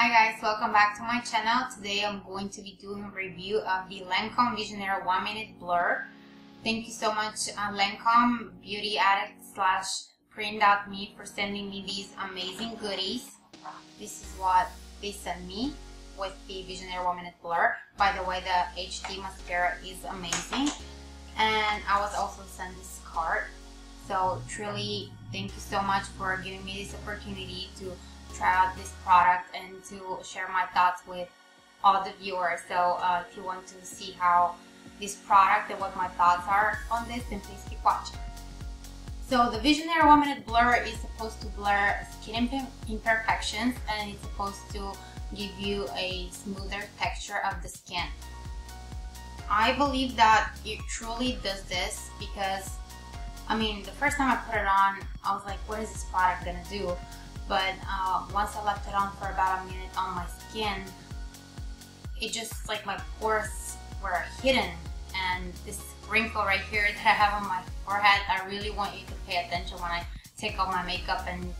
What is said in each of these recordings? Hi guys, welcome back to my channel. Today I'm going to be doing a review of the Lancôme Visionnaire 1-minute blur. Thank you so much Lancôme, Beauty Addict / Preen.me for sending me these amazing goodies. This is what they sent me with the Visionnaire 1-minute blur. By the way, the HD mascara is amazing. And I was also sent this card. So truly, thank you so much for giving me this opportunity to try out this product and to share my thoughts with all the viewers. So if you want to see how this product and what my thoughts are on this, then please keep watching. So the Visionnaire 1-minute blur is supposed to blur skin imperfections, and it's supposed to give you a smoother texture of the skin. I believe that it truly does this because, I mean, the first time I put it on, I was like, what is this product gonna do? But once I left it on for about a minute on my skin, it just, like, my pores were hidden, and this wrinkle right here that I have on my forehead, I really want you to pay attention when I take off my makeup and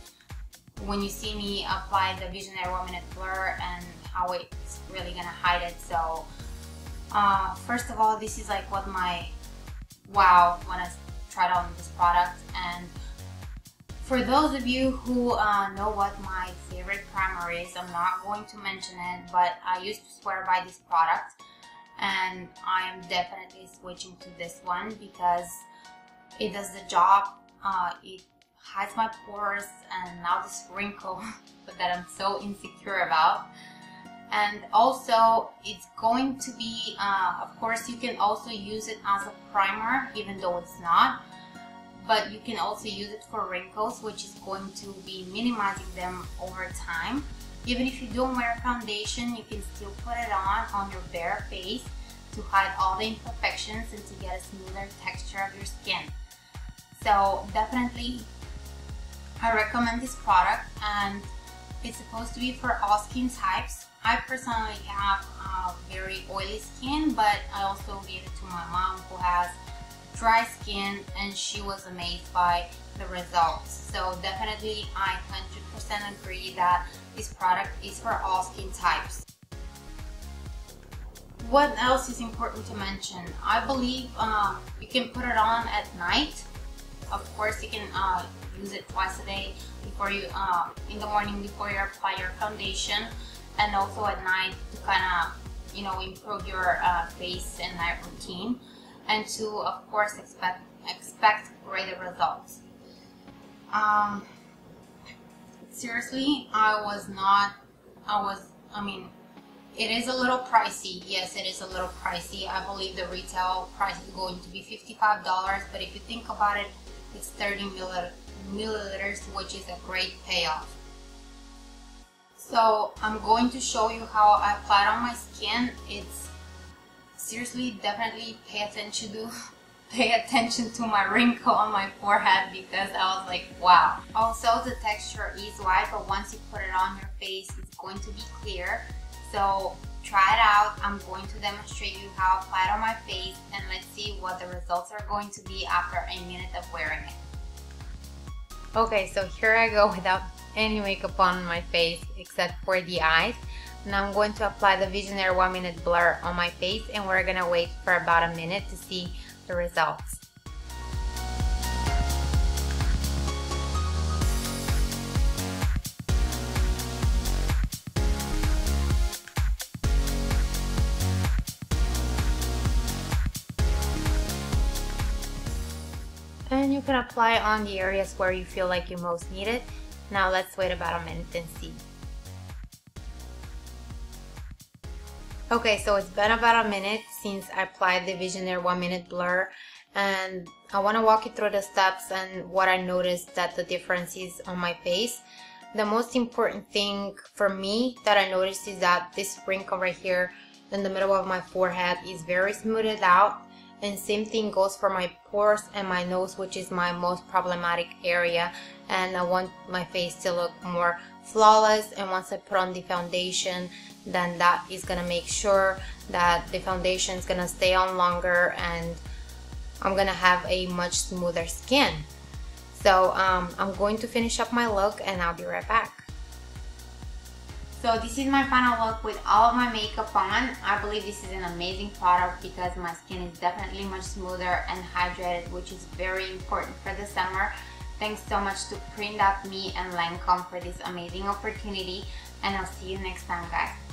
when you see me apply the Visionnaire 1-minute blur and how it's really gonna hide it. So first of all, this is like what my wow when I tried on this product. And for those of you who know what my favorite primer is, I'm not going to mention it, but I used to swear by this product, and I am definitely switching to this one because it does the job. It hides my pores and now this wrinkle that I'm so insecure about. And also, it's going to be, of course, you can also use it as a primer, even though it's not. But you can also use it for wrinkles, which is going to be minimizing them over time. Even if you don't wear foundation, you can still put it on your bare face to hide all the imperfections and to get a smoother texture of your skin. So definitely, I recommend this product, and it's supposed to be for all skin types. I personally have very oily skin, but I also gave it to my mom who has dry skin, and she was amazed by the results. So definitely I 100% agree that this product is for all skin types. What else is important to mention? I believe you can put it on at night. Of course, you can use it twice a day, before you in the morning before you apply your foundation, and also at night to kind of, you know, improve your face and night routine, and to, of course, expect greater results. Seriously, I mean, it is a little pricey. Yes, it is a little pricey. I believe the retail price is going to be $55, but if you think about it, it's 30 milliliters, which is a great payoff. So I'm going to show you how I apply it on my skin. It's seriously, definitely pay attention to my wrinkle on my forehead, because I was like, wow. Also, the texture is white, but once you put it on your face, it's going to be clear. So try it out. I'm going to demonstrate you how I apply it on my face, and let's see what the results are going to be after a minute of wearing it. Okay, so here I go without any makeup on my face except for the eyes. Now I'm going to apply the Visionnaire 1-minute blur on my face, and we're gonna wait for about a minute to see the results. And you can apply it on the areas where you feel like you most need it. Now let's wait about a minute and see. Okay, so it's been about a minute since I applied the Visionnaire 1-minute blur, and I want to walk you through the steps and what I noticed that the difference is on my face. The most important thing for me that I noticed is that this wrinkle right here in the middle of my forehead is very smoothed out, and same thing goes for my pores and my nose, which is my most problematic area, and I want my face to look more flawless. And once I put on the foundation, then that is gonna make sure that the foundation is gonna stay on longer, and I'm gonna have a much smoother skin. So I'm going to finish up my look, and I'll be right back. So this is my final look with all of my makeup on. I believe this is an amazing product because my skin is definitely much smoother and hydrated, which is very important for the summer. Thanks so much to Preen.me and Lancôme for this amazing opportunity, and I'll see you next time, guys.